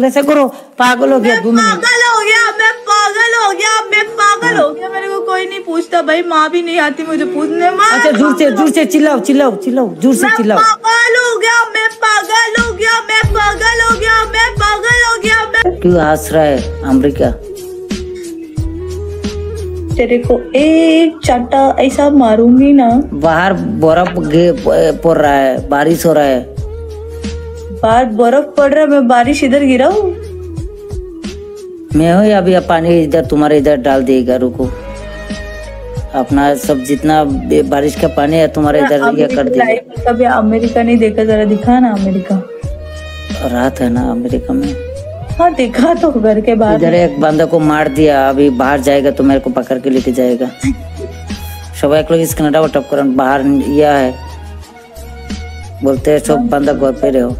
वैसे करो, पागल हो गया, मैं पागल हो गया। मेरे को कोई नहीं पूछता भाई, माँ भी नहीं आती मुझे पूछने। अच्छा जोर से चिल्लाओ चिल्लाओ चिल्लाओ, जोर से चिल्लाओ। मैं पागल हो गया। क्यों हंस रहा है अमरीका? तेरे को एक चाटा ऐसा मारूंगी ना। बाहर बर्फ पड़ रहा है, बारिश हो रहा है, बाहर बर्फ पड़ रहा है, मैं बारिश इधर गिरा हूँ मैं हूँ। अभी आप पानी इधर तुम्हारे इधर डाल देगा, रुको अपना सब जितना बारिश का पानी है तुम्हारे इधर कर देगा। कभी अमेरिका नहीं देखा, जरा दिखा ना अमेरिका। रात है ना अमेरिका में। हाँ देखा तो घर के बाहर। इधर एक बंदा को मार दिया, अभी बाहर जाएगा तो मेरे को पकड़ के लेके जाएगा। सब एक लोग इस कनाडा वो टप कर बाहर यह है बोलते है सब बंदा घर पे रहो।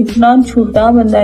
इतना छोटा बंदा।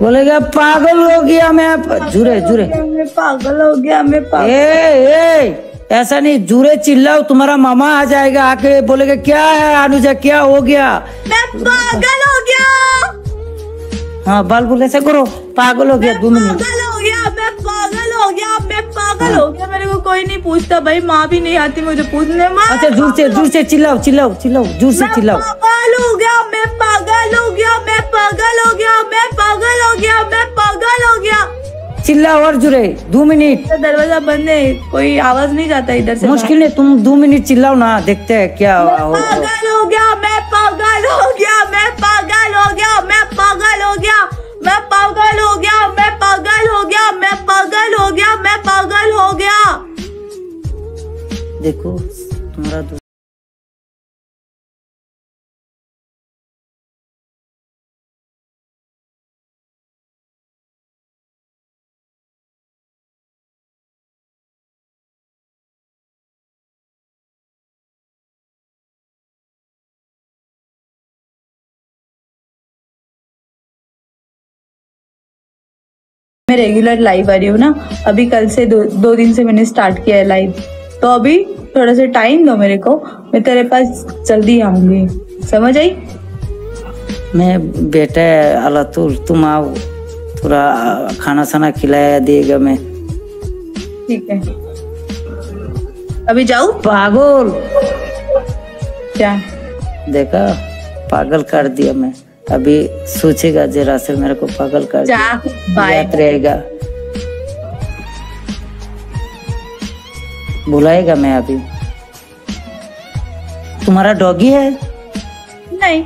बोलेगा पागल हो गया मैं, जुरे पागल हो गया मैं। ऐसा नहीं, जुरे चिल्लाओ, तुम्हारा मामा आ जाएगा आके बोलेगा क्या है अनुजा क्या हो गया, मैं पागल हो गया। हाँ बाल बोले ऐसा करो, पागल हो गया, मैं पागल हो गया। मेरे को कोई नहीं पूछता भाई, माँ भी नहीं आती मुझे पूछने। अच्छा जोर से चिल्लाओ, जोर से चिल्लाओ। मैं पागल हो गया। चिल्लाओ और जुरे 2 मिनट। दरवाजा बंद है, कोई आवाज नहीं जाता इधर से। मुश्किल है, तुम 2 मिनट चिल्लाओ ना, देखते हैं क्या। मैं पागल हो गया। देखो तुम्हारा मैं रेगुलर लाइव आ रही हूँ ना अभी, कल से दो दिन से मैंने स्टार्ट किया है लाइव, तो अभी थोड़ा सा टाइम दो मेरे को, मैं तेरे पास जल्दी आऊंगी, समझ आई? मैं बेटा अलातुर तुम आओ, थोड़ा खाना साना खिलाया देगा मैं, ठीक है? अभी जाऊँ? पागल क्या देखा, पागल कर दिया मैं। अभी सोचेगा जरा से मेरे को पागल कर याद रहेगा, बुलाएगा मैं। अभी तुम्हारा डॉगी है? नहीं,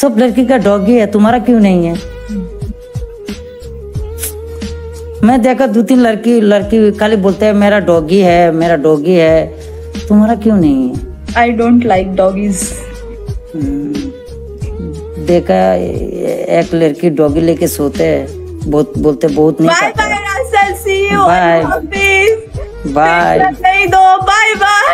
सब लड़की का डॉगी है, तुम्हारा क्यों नहीं है? मैं देखा 2-3 लड़की खाली बोलते हैं मेरा डॉगी है, मेरा डॉगी है, तुम्हारा क्यों नहीं है? I don't like doggies. देखा एक लड़की डॉगी लेके सोते है, बहुत बोलते बहुत नहीं बाय बाय रास्ता सी यू बाय बाय नहीं दो बाय बाय।